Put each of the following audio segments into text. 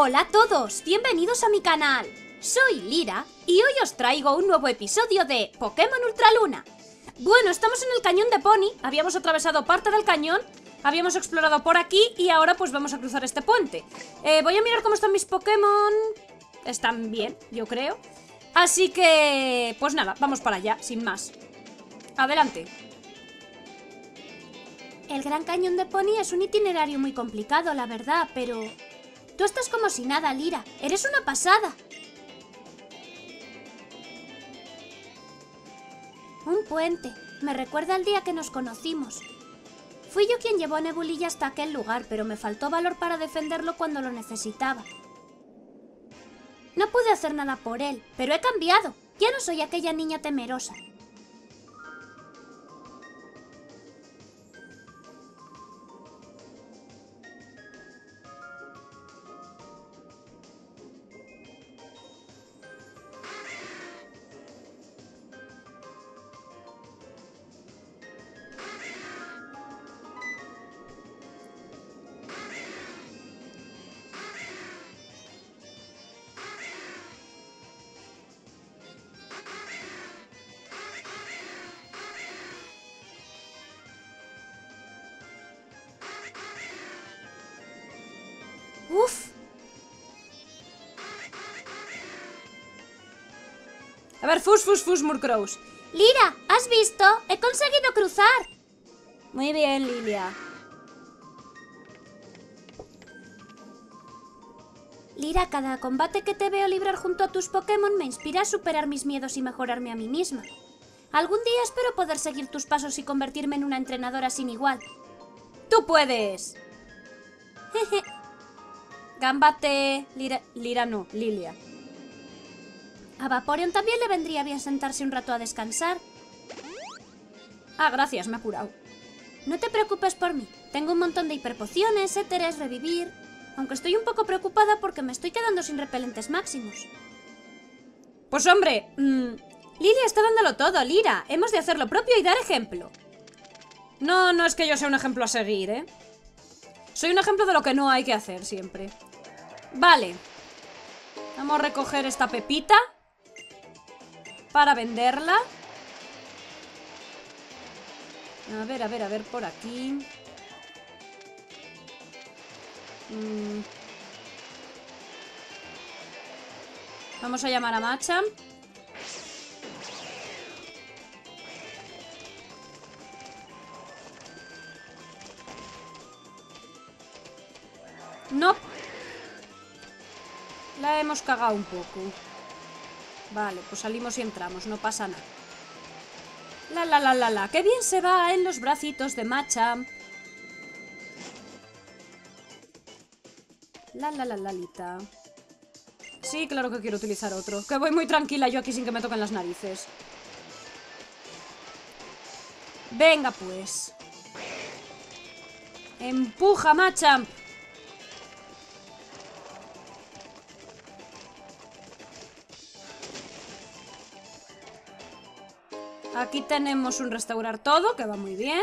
Hola a todos, bienvenidos a mi canal. Soy Lyra y hoy os traigo un nuevo episodio de Pokémon Ultra Luna. Bueno, estamos en el cañón de Pony, habíamos atravesado parte del cañón, habíamos explorado por aquí y ahora pues vamos a cruzar este puente. Voy a mirar cómo están mis Pokémon. Están bien, yo creo. Así que, pues nada, vamos para allá, sin más. Adelante. El gran cañón de Pony es un itinerario muy complicado, la verdad, pero... Tú estás como si nada, Lyra. Eres una pasada. Un puente. Me recuerda al día que nos conocimos. Fui yo quien llevó a Nebulilla hasta aquel lugar, pero me faltó valor para defenderlo cuando lo necesitaba. No pude hacer nada por él, pero he cambiado. Ya no soy aquella niña temerosa. Uf. A ver, fus, Murkrows. Lyra, ¿has visto? He conseguido cruzar. Muy bien, Lilia. Lyra, cada combate que te veo librar junto a tus Pokémon me inspira a superar mis miedos y mejorarme a mí misma. Algún día espero poder seguir tus pasos y convertirme en una entrenadora sin igual. ¡Tú puedes! Jeje. Gámbate... Lyra no, Lilia. A Vaporeon también le vendría bien sentarse un rato a descansar. Ah, gracias, me ha curado. No te preocupes por mí. Tengo un montón de hiperpociones, éteres, revivir... Aunque estoy un poco preocupada porque me estoy quedando sin repelentes máximos. Pues hombre... Lilia está dándolo todo, Lyra. Hemos de hacer lo propio y dar ejemplo. No es que yo sea un ejemplo a seguir, ¿eh? Soy un ejemplo de lo que no hay que hacer siempre. Vale. Vamos a recoger esta pepita para venderla. A ver, por aquí. Vamos a llamar a Machamp. No. La hemos cagado un poco. Vale, pues salimos y entramos, no pasa nada. La. ¡Qué bien se va en los bracitos de Machamp! La. Sí, claro que quiero utilizar otro. Que voy muy tranquila yo aquí sin que me toquen las narices. Venga, pues. Empuja, Machamp. Aquí tenemos un restaurar todo, que va muy bien.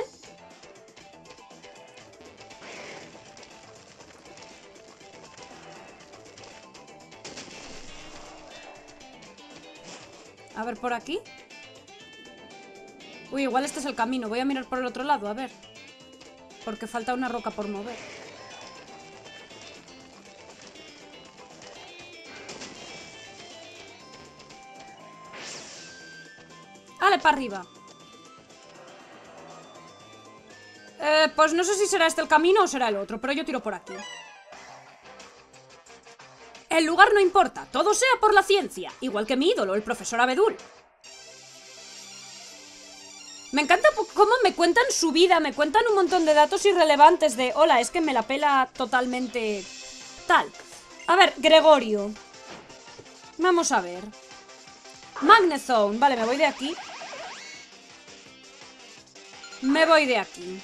A ver por aquí. Uy, igual este es el camino. Voy a mirar por el otro lado, a ver. Porque falta una roca por mover. Para arriba. Pues no sé si será este el camino o será el otro, pero yo tiro por aquí. El lugar no importa, todo sea por la ciencia, igual que mi ídolo, el profesor Abedul. Me encanta cómo me cuentan su vida, me cuentan un montón de datos irrelevantes de... Hola, es que me la pela totalmente... tal. A ver, Gregorio. Vamos a ver. Magnezone, vale, me voy de aquí. Me voy de aquí.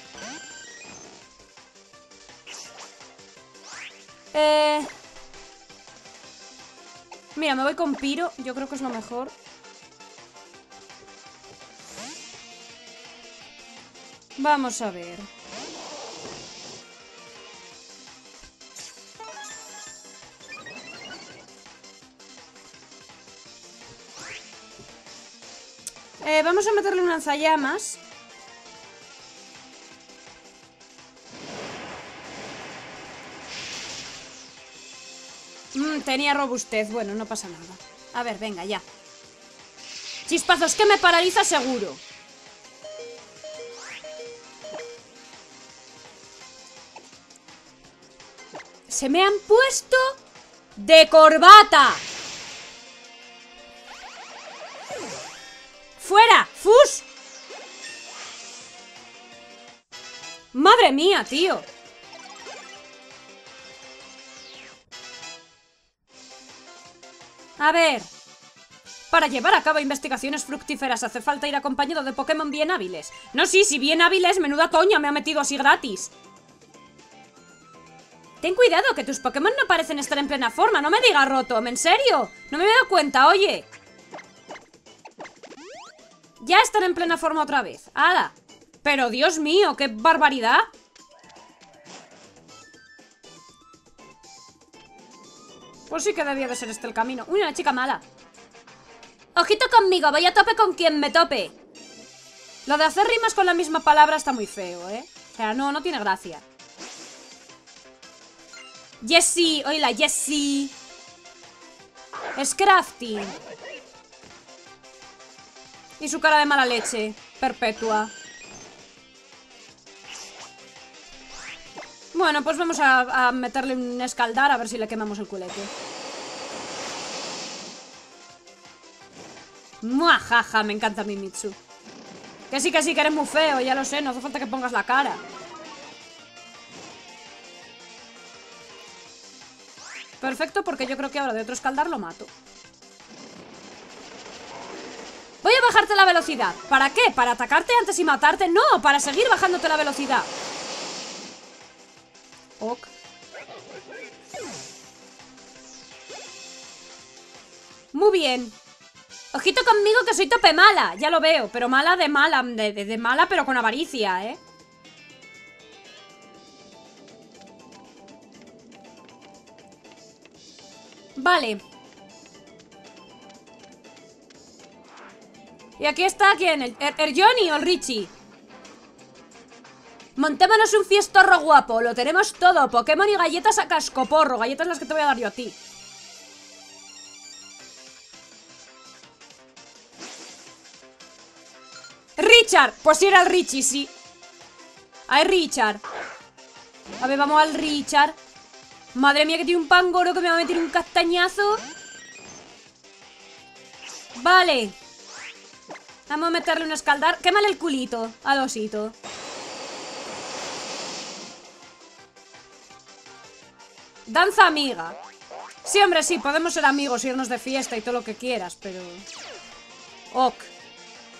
Mira, me voy con Piro. Yo creo que es lo mejor. Vamos a ver. Vamos a meterle un lanzallamas. Tenía robustez, bueno, no pasa nada. A ver, venga, ya. Chispazos, que me paraliza seguro. Se me han puesto de corbata. ¡Fuera! ¡Fus! ¡Madre mía, tío! A ver... Para llevar a cabo investigaciones fructíferas hace falta ir acompañado de Pokémon bien hábiles. No, sí, si bien hábiles, menuda coña me ha metido así gratis. Ten cuidado, que tus Pokémon no parecen estar en plena forma. No me digas, Rotom, ¿en serio? No me he dado cuenta, oye. Ya están en plena forma otra vez. ¡Hala! Pero Dios mío, qué barbaridad. Pues sí que debía de ser este el camino. Uy, una chica mala. Ojito conmigo, voy a tope con quien me tope. Lo de hacer rimas con la misma palabra está muy feo, ¿eh? O sea, no, no tiene gracia. Jessie, hola Jessie. Scrafty. Y su cara de mala leche, perpetua. Bueno, pues vamos a meterle un escaldar a ver si le quemamos el culete. ¡Muajaja! Me encanta Mimitsu. Que sí, que eres muy feo, ya lo sé, no hace falta que pongas la cara. Perfecto, porque yo creo que ahora de otro escaldar lo mato. Voy a bajarte la velocidad. ¿Para qué? ¿Para atacarte antes y matarte? No, para seguir bajándote la velocidad. Ok. Muy bien. Ojito conmigo, que soy tope mala. Ya lo veo, pero mala, pero con avaricia, ¿eh? Vale. Y aquí está, ¿quién? ¿El Johnny o el Richie? Montémonos un fiestorro guapo. Lo tenemos todo. Pokémon y galletas a cascoporro. Galletas las que te voy a dar yo a ti. ¡Richard! Pues sí, era el Richie, sí. ¡Ay, Richard! A ver, vamos al Richard. Madre mía, que tiene un Pangoro que me va a meter un castañazo. Vale. Vamos a meterle un escaldar. Quémale el culito al osito. Danza amiga. Sí, hombre, sí, podemos ser amigos, irnos de fiesta y todo lo que quieras, pero... Ok.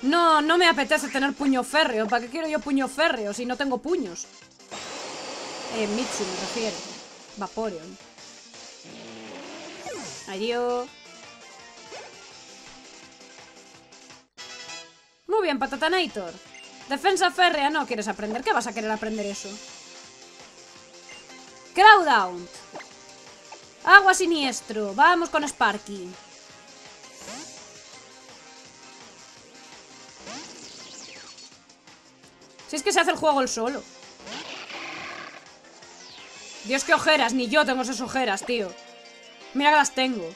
No, no me apetece tener puño férreo. ¿Para qué quiero yo puño férreo si no tengo puños? Mitsu me refiero. Vaporeon. Adiós. Muy bien, Patatanator. Defensa férrea, no quieres aprender. ¿Qué vas a querer aprender eso? Crowdown. Agua siniestro. Vamos con Sparky. Si es que se hace el juego el solo. Dios, qué ojeras. Ni yo tengo esas ojeras, tío. Mira que las tengo.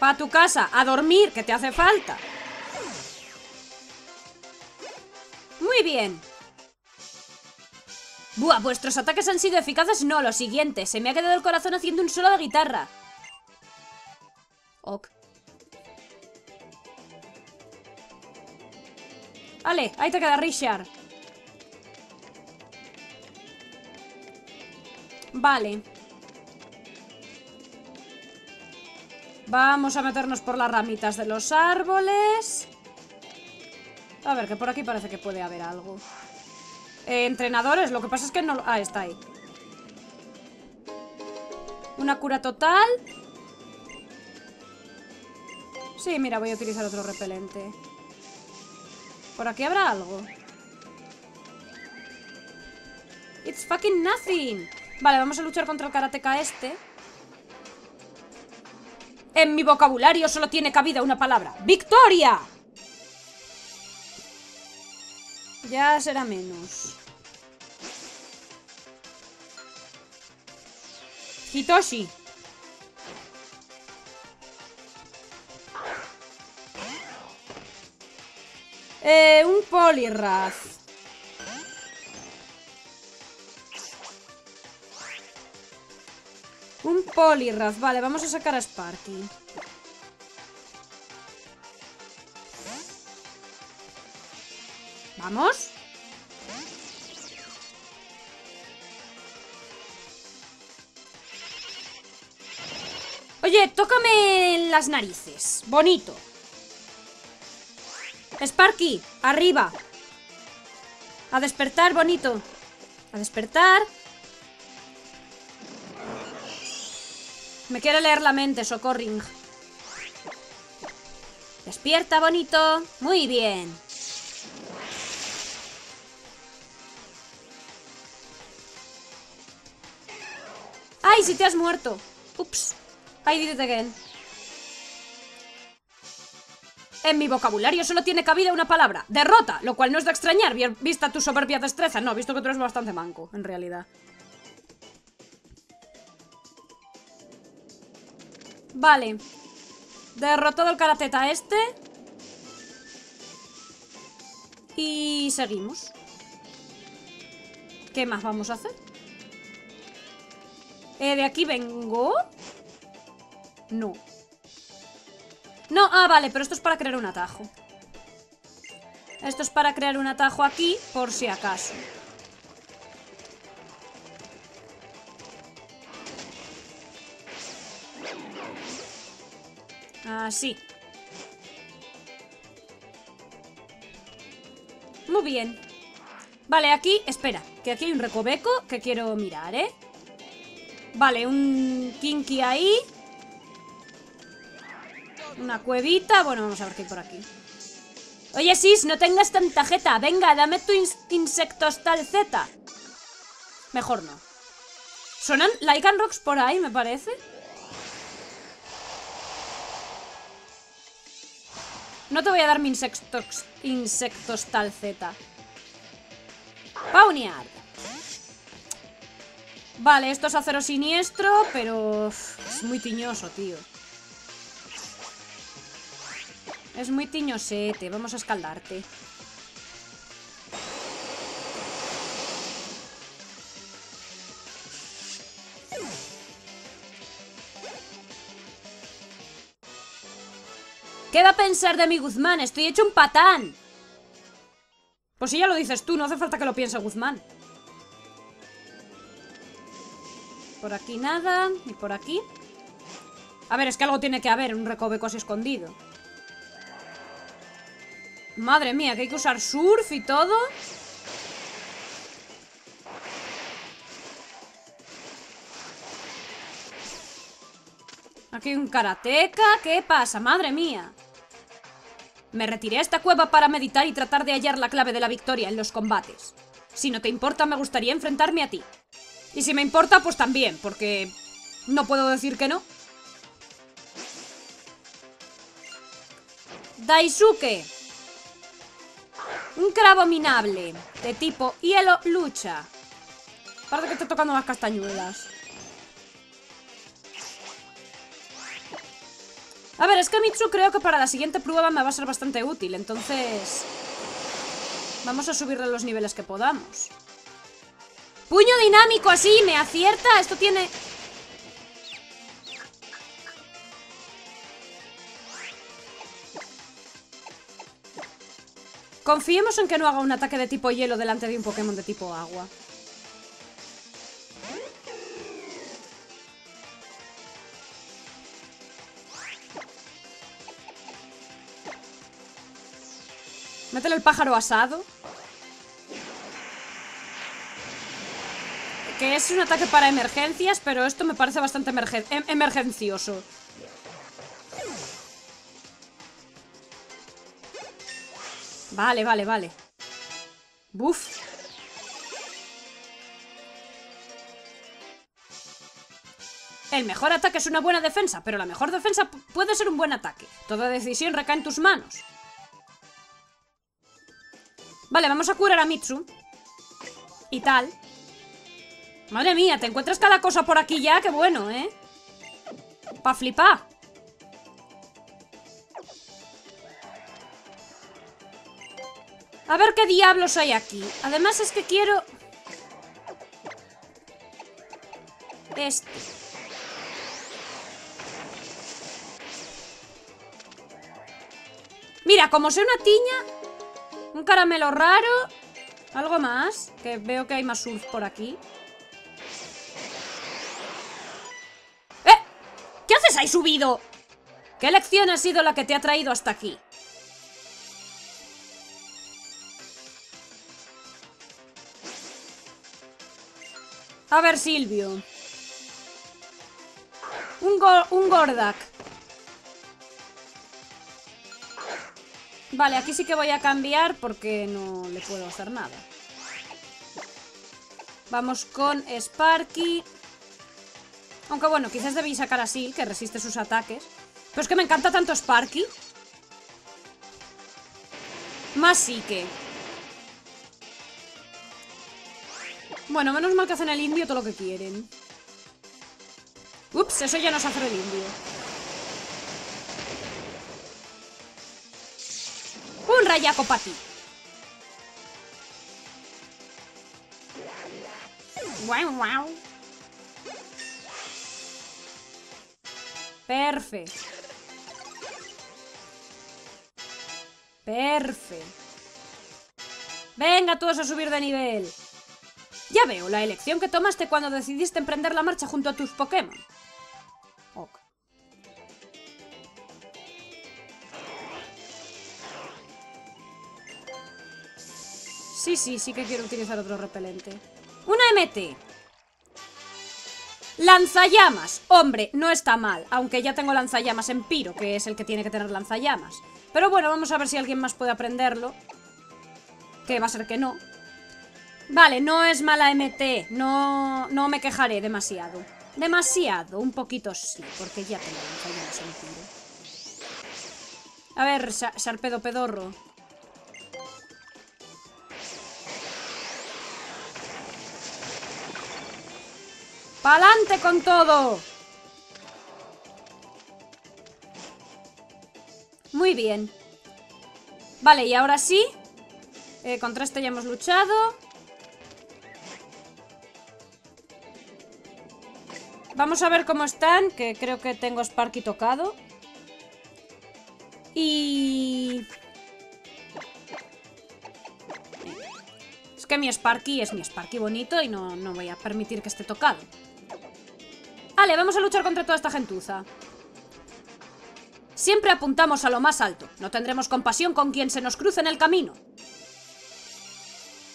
A tu casa, a dormir, que te hace falta. Muy bien. Buah, vuestros ataques han sido eficaces. No, lo siguiente, se me ha quedado el corazón haciendo un solo de guitarra. Ok. Vale, ahí te queda Richard. Vale. Vamos a meternos por las ramitas de los árboles. A ver, que por aquí parece que puede haber algo. Entrenadores, lo que pasa es que no... Ah, está ahí. Una cura total. Sí, mira, voy a utilizar otro repelente. ¿Por aquí habrá algo? It's fucking nothing. Vale, vamos a luchar contra el karateka este. En mi vocabulario solo tiene cabida una palabra. ¡Victoria! Ya será menos. Hitoshi. Un Polirath. Un Polirath. Vale, vamos a sacar a Sparky. ¿Vamos? Oye, tócame las narices. Bonito. Sparky, arriba. A despertar, bonito. A despertar. Me quiere leer la mente, Socorring. Despierta, bonito. Muy bien. ¡Ay, si te has muerto! Ups. I did it again. En mi vocabulario solo tiene cabida una palabra. Derrota, lo cual no es de extrañar, vista tu soberbia destreza. No, visto que tú eres bastante manco, en realidad. Vale. Derrotado el karateta este. Y seguimos. ¿Qué más vamos a hacer? ¿De aquí vengo? No. No, ah, vale, pero esto es para crear un atajo. Esto es para crear un atajo aquí, por si acaso. Así. Muy bien. Vale, aquí, espera, que aquí hay un recoveco que quiero mirar, ¿eh? Vale, un Kinky ahí. Una cuevita. Bueno, vamos a ver qué hay por aquí. Oye, Sis, no tengas tanta jeta. Venga, dame tu insectostal Z. Mejor no. ¿Sonan Lycanrocks por ahí, me parece? No te voy a dar mi insectostal Z. Pauniar. Vale, esto es acero siniestro, pero... es muy tiñoso, tío. Es muy tiñosete, vamos a escaldarte. ¿Qué va a pensar de mí Guzmán? Estoy hecho un patán. Pues si ya lo dices tú, no hace falta que lo piense Guzmán. Por aquí nada, y por aquí. A ver, es que algo tiene que haber, un recoveco así escondido. Madre mía, que hay que usar surf y todo. Aquí hay un karateka. ¿Qué pasa? Madre mía. Me retiré a esta cueva para meditar y tratar de hallar la clave de la victoria en los combates. Si no te importa, me gustaría enfrentarme a ti. Y si me importa, pues también, porque no puedo decir que no. Daisuke. Un Crabominable de tipo hielo lucha. Parece que está tocando las castañuelas. A ver, es que Mitsu creo que para la siguiente prueba me va a ser bastante útil. Entonces vamos a subirle los niveles que podamos. Puño dinámico así, me acierta. Esto tiene... Confiemos en que no haga un ataque de tipo hielo delante de un Pokémon de tipo agua. Métele el pájaro asado. Que es un ataque para emergencias, pero esto me parece bastante emergencioso. Vale, vale, vale. Buf. El mejor ataque es una buena defensa, pero la mejor defensa puede ser un buen ataque. Toda decisión recae en tus manos. Vale, vamos a curar a Mitsu. Y tal. Madre mía, te encuentras cada cosa por aquí ya, qué bueno, ¿eh? Pa' flipar. A ver qué diablos hay aquí. Además es que quiero... este. Mira, como sea una tiña. Un caramelo raro. Algo más. Que veo que hay más surf por aquí. ¡Eh! ¿Qué haces ahí subido? ¿Qué lección ha sido la que te ha traído hasta aquí? A ver, Silvio. Un Gordak. Vale, aquí sí que voy a cambiar porque no le puedo hacer nada. Vamos con Sparky. Aunque bueno, quizás debéis sacar a Sil, que resiste sus ataques. Pero es que me encanta tanto Sparky. Más sí que... bueno, menos mal que hacen el indio todo lo que quieren. Ups, eso ya nos hace el indio. Un rayaco para ti. Guau, guau. Perfecto. Perfecto. Venga todos a subir de nivel. Ya veo, la elección que tomaste cuando decidiste emprender la marcha junto a tus Pokémon. Ok. Sí, sí, sí que quiero utilizar otro repelente. ¡Una MT! ¡Lanzallamas! Hombre, no está mal, aunque ya tengo lanzallamas en Piro, que es el que tiene que tener lanzallamas. Pero bueno, vamos a ver si alguien más puede aprenderlo. Que va a ser que no. Vale, no es mala MT, no me quejaré demasiado. Demasiado, un poquito sí, porque ya tengo un sentido. A ver, Sharpedo pedorro. ¡Pa'lante con todo! Muy bien. Vale, y ahora sí. Contra este ya hemos luchado. Vamos a ver cómo están, que creo que tengo Sparky tocado. Y... es que mi Sparky es mi Sparky bonito y no voy a permitir que esté tocado. Vale, vamos a luchar contra toda esta gentuza. Siempre apuntamos a lo más alto. No tendremos compasión con quien se nos cruce en el camino.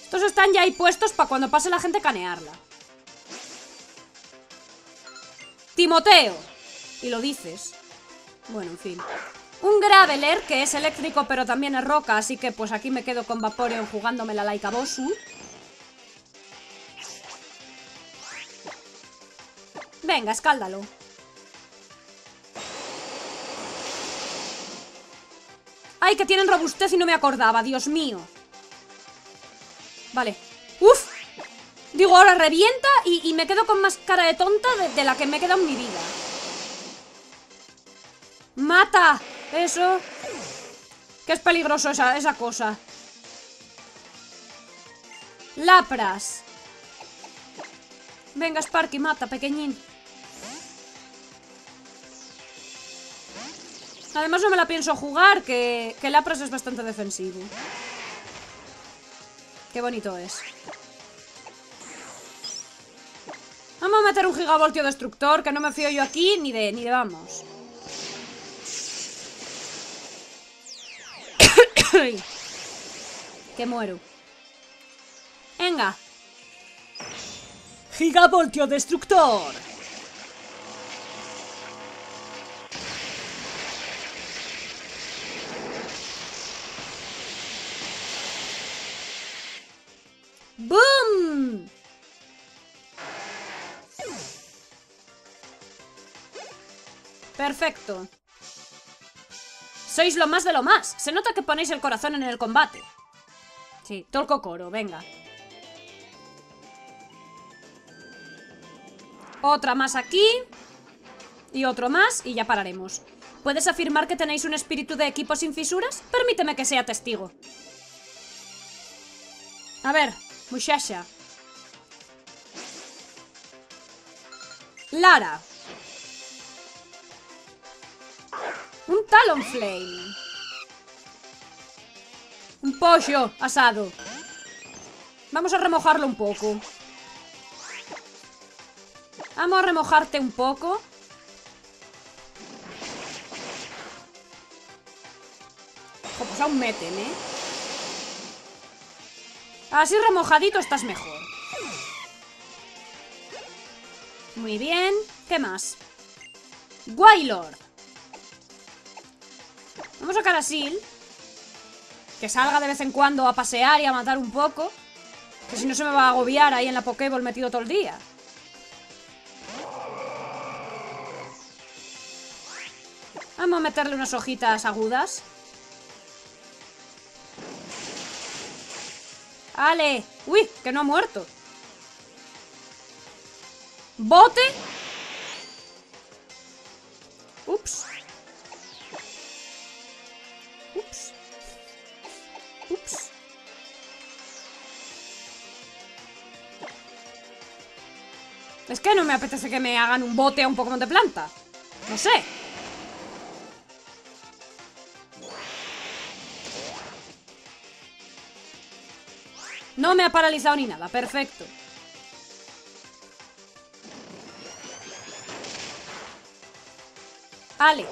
Estos están ya ahí puestos para cuando pase la gente canearla. Timoteo. Y lo dices. Bueno, en fin. Un Graveler, que es eléctrico pero también es roca, así que pues aquí me quedo con Vaporeon jugándome la Laika Bosu. Venga, escáldalo. ¡Ay, que tienen robustez y no me acordaba! ¡Dios mío! Vale. ¡Uf! Digo, ahora revienta y me quedo con más cara de tonta de la que me he quedado en mi vida. ¡Mata! Eso. Que es peligroso esa cosa. Lapras. Venga, Sparky, mata, pequeñín. Además no me la pienso jugar, que Lapras es bastante defensivo. Qué bonito es. Vamos a meter un Gigavoltio Destructor, que no me fío yo aquí ni de vamos. Que muero. Venga. Gigavoltio Destructor. ¡Boom! Perfecto. Sois lo más de lo más. Se nota que ponéis el corazón en el combate. Sí, Tolco Coro, venga. Otra más aquí. Y otro más, y ya pararemos. ¿Puedes afirmar que tenéis un espíritu de equipo sin fisuras? Permíteme que sea testigo. A ver, muchacha. Lyra. Un Talonflame. Un pollo asado. Vamos a remojarlo un poco. Vamos a remojarte un poco. Oh, pues aún meten, ¿eh? Así remojadito estás mejor. Muy bien. ¿Qué más? Wailord. Vamos a Carasil. Que salga de vez en cuando a pasear y a matar un poco. Que si no se me va a agobiar ahí en la Pokéball metido todo el día. Vamos a meterle unas hojitas agudas. ¡Ale! ¡Uy! ¡Que no ha muerto! ¡Bote! ¡Ups! ¡Ups! ¡Ups! Es que no me apetece que me hagan un bote a un Pokémon de planta. No sé. No me ha paralizado ni nada, perfecto. Ale.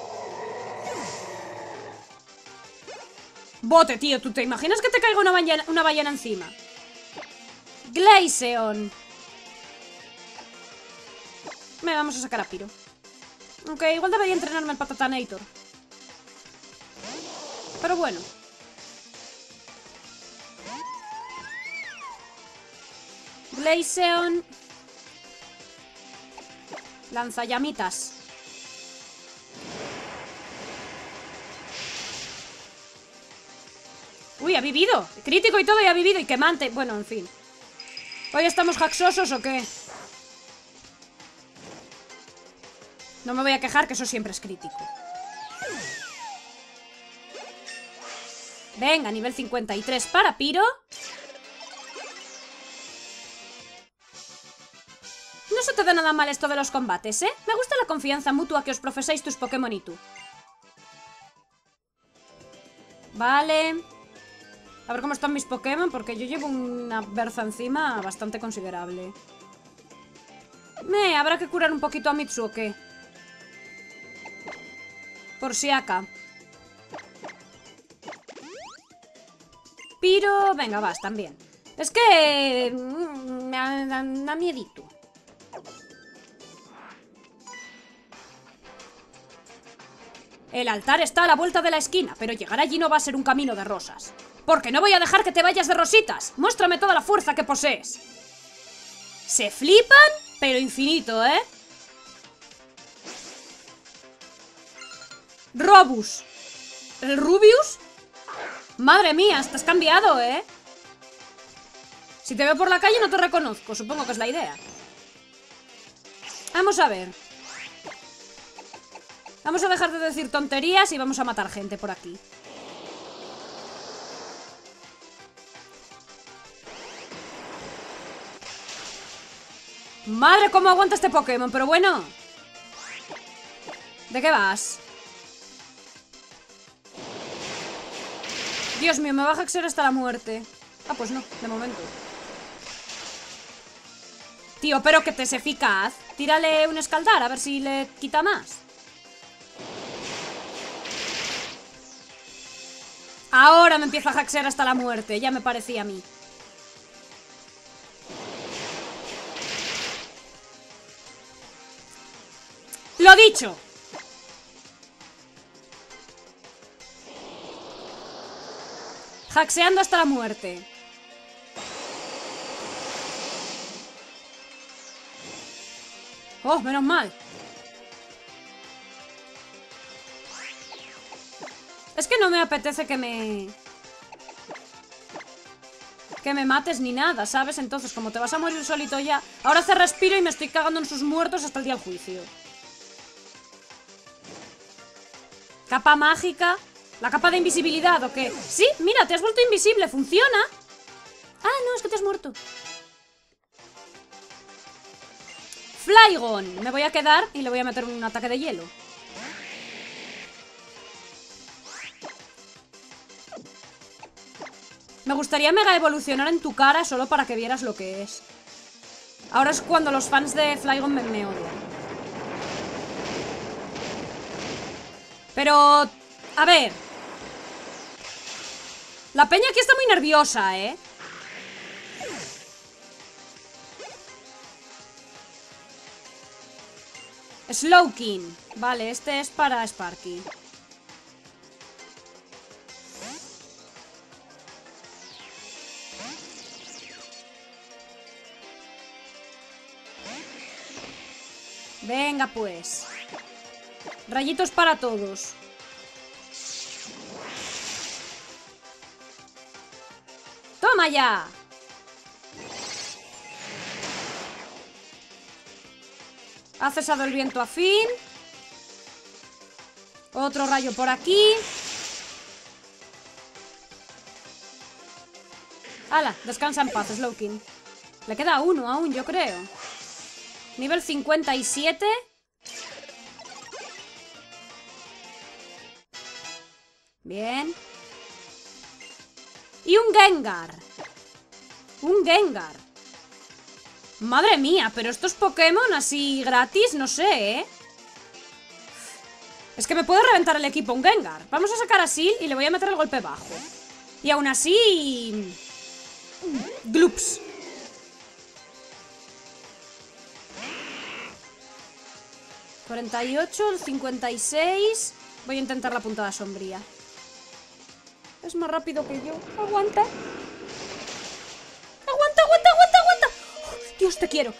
Bote, tío, ¿tú te imaginas que te caiga una ballena encima? Glaceon. Me vamos a sacar a Piro. Aunque igual debería entrenarme el Patatanator. Pero bueno. Glaceon. Lanzallamitas. Uy, ha vivido. Crítico y todo, y ha vivido. Y quemante. Bueno, en fin. ¿Hoy estamos jaxosos o qué? No me voy a quejar, que eso siempre es crítico. Venga, nivel 53 para Piro. No se te da nada mal esto de los combates, ¿eh? Me gusta la confianza mutua que os profesáis tus Pokémon y tú. Vale. A ver cómo están mis Pokémon, porque yo llevo una berza encima bastante considerable. Habrá que curar un poquito a Mitsu, ¿o qué? Por si acá. Piro... Venga, vas, también. Es que... Me da miedito. El altar está a la vuelta de la esquina, pero llegar allí no va a ser un camino de rosas. Porque no voy a dejar que te vayas de rositas. Muéstrame toda la fuerza que posees. Se flipan, pero infinito, ¿eh? Robus. ¿El Rubius? Madre mía, estás cambiado, ¿eh? Si te veo por la calle no te reconozco. Supongo que es la idea. Vamos a ver. Vamos a dejar de decir tonterías y vamos a matar gente por aquí. Madre, cómo aguanta este Pokémon, pero bueno. ¿De qué vas? Dios mío, me va a hexear hasta la muerte. Ah, pues no, de momento. Tío, pero que te es eficaz. Tírale un escaldar, a ver si le quita más. Ahora me empieza a hexear hasta la muerte. Ya me parecía a mí. ¡Lo dicho! Hexeando hasta la muerte. Oh, menos mal. Es que no me apetece que me... que me mates ni nada, ¿sabes? Entonces, como te vas a morir solito ya... Ahora hace respiro y me estoy cagando en sus muertos hasta el día del juicio. Capa mágica... ¿La capa de invisibilidad o qué? Sí, mira, te has vuelto invisible, funciona. Ah, no, es que te has muerto. Flygon, me voy a quedar y le voy a meter un ataque de hielo. Me gustaría mega evolucionar en tu cara solo para que vieras lo que es. Ahora es cuando los fans de Flygon me odian. Pero, a ver. La peña aquí está muy nerviosa, ¿eh? Slowking. Vale, este es para Sparky. Venga, pues. Rayitos para todos. ¡Toma ya! Ha cesado el viento a fin. Otro rayo por aquí. ¡Hala! Descansa en paz, Slowking. Le queda uno aún, yo creo. Nivel 57. Bien. Y un Gengar. Un Gengar. Madre mía, pero estos Pokémon así gratis, no sé, ¿eh? Es que me puede reventar el equipo un Gengar. Vamos a sacar a Sil y le voy a meter el golpe bajo. Y aún así... Glups. ...48, el 56... Voy a intentar la puntada sombría. Es más rápido que yo. Aguanta. Aguanta, aguanta, aguanta, aguanta. ¡Oh, Dios, te quiero!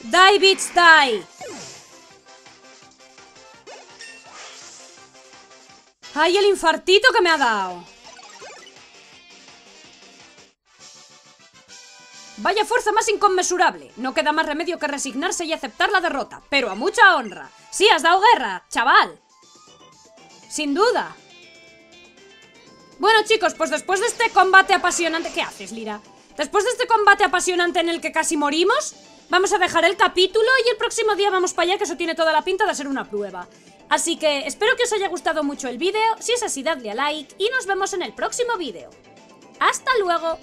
Die, bitch, die. ¡Ay, el infartito que me ha dado! Vaya fuerza más inconmensurable. No queda más remedio que resignarse y aceptar la derrota, pero a mucha honra. Sí, has dado guerra, chaval. Sin duda. Bueno, chicos, pues después de este combate apasionante... ¿Qué haces, Lyra? Después de este combate apasionante en el que casi morimos, vamos a dejar el capítulo y el próximo día vamos para allá, que eso tiene toda la pinta de ser una prueba. Así que espero que os haya gustado mucho el vídeo. Si es así, dadle a like y nos vemos en el próximo vídeo. ¡Hasta luego!